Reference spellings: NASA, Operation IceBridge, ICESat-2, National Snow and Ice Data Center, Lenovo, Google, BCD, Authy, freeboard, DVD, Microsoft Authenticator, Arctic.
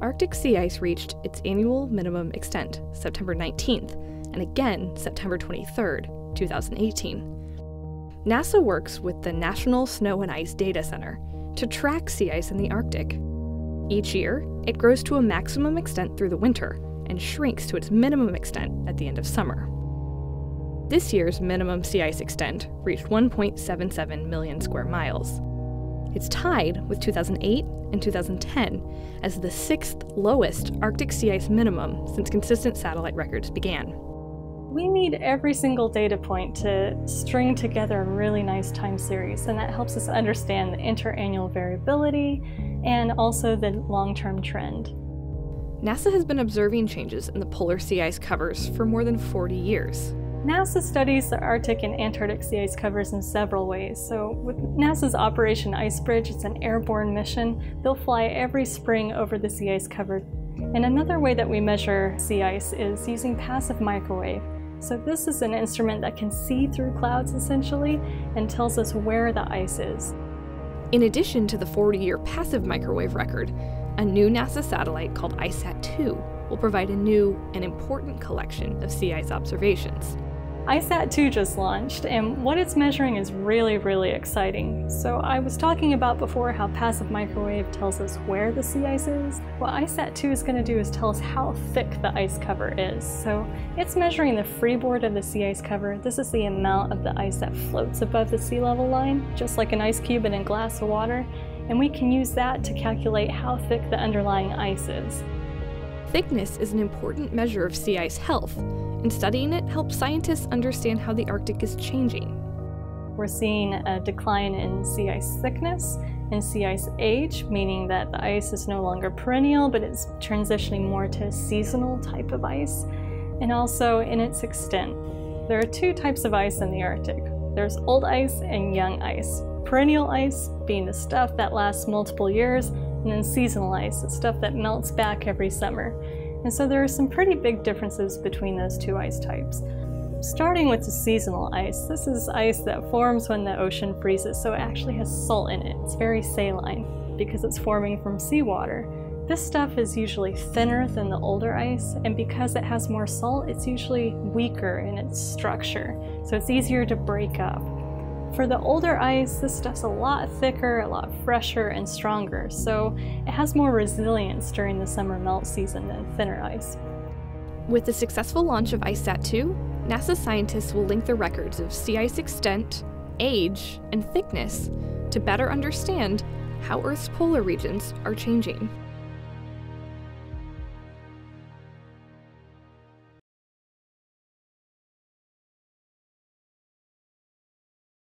Arctic sea ice reached its annual minimum extent September 19th and again September 23rd, 2018. NASA works with the National Snow and Ice Data Center to track sea ice in the Arctic. Each year, it grows to a maximum extent through the winter and shrinks to its minimum extent at the end of summer. This year's minimum sea ice extent reached 1.77 million square miles. It's tied with 2008 and 2010 as the sixth lowest Arctic sea ice minimum since consistent satellite records began. We need every single data point to string together a really nice time series, and that helps us understand the interannual variability and also the long-term trend. NASA has been observing changes in the polar sea ice covers for more than 40 years. NASA studies the Arctic and Antarctic sea ice covers in several ways. So with NASA's Operation IceBridge, it's an airborne mission. They'll fly every spring over the sea ice cover. And another way that we measure sea ice is using passive microwave. So this is an instrument that can see through clouds, essentially, and tells us where the ice is. In addition to the 40-year passive microwave record, a new NASA satellite called ICESat-2 will provide a new and important collection of sea ice observations. ICESat-2 just launched, and what it's measuring is really, really exciting. So I was talking about before how passive microwave tells us where the sea ice is. What ICESat-2 is going to do is tell us how thick the ice cover is. So it's measuring the freeboard of the sea ice cover. This is the amount of the ice that floats above the sea level line, just like an ice cube in a glass of water. And we can use that to calculate how thick the underlying ice is. Thickness is an important measure of sea ice health, and studying it helps scientists understand how the Arctic is changing. We're seeing a decline in sea ice thickness and sea ice age, meaning that the ice is no longer perennial, but it's transitioning more to a seasonal type of ice, and also in its extent. There are two types of ice in the Arctic. There's old ice and young ice. Perennial ice being the stuff that lasts multiple years, and then seasonal ice, the stuff that melts back every summer. And so there are some pretty big differences between those two ice types. Starting with the seasonal ice, this is ice that forms when the ocean freezes, so it actually has salt in it. It's very saline because it's forming from seawater. This stuff is usually thinner than the older ice, and because it has more salt, it's usually weaker in its structure, so it's easier to break up. For the older ice, this stuff's a lot thicker, a lot fresher, and stronger, so it has more resilience during the summer melt season than thinner ice. With the successful launch of ICESat-2, NASA scientists will link the records of sea ice extent, age, and thickness to better understand how Earth's polar regions are changing.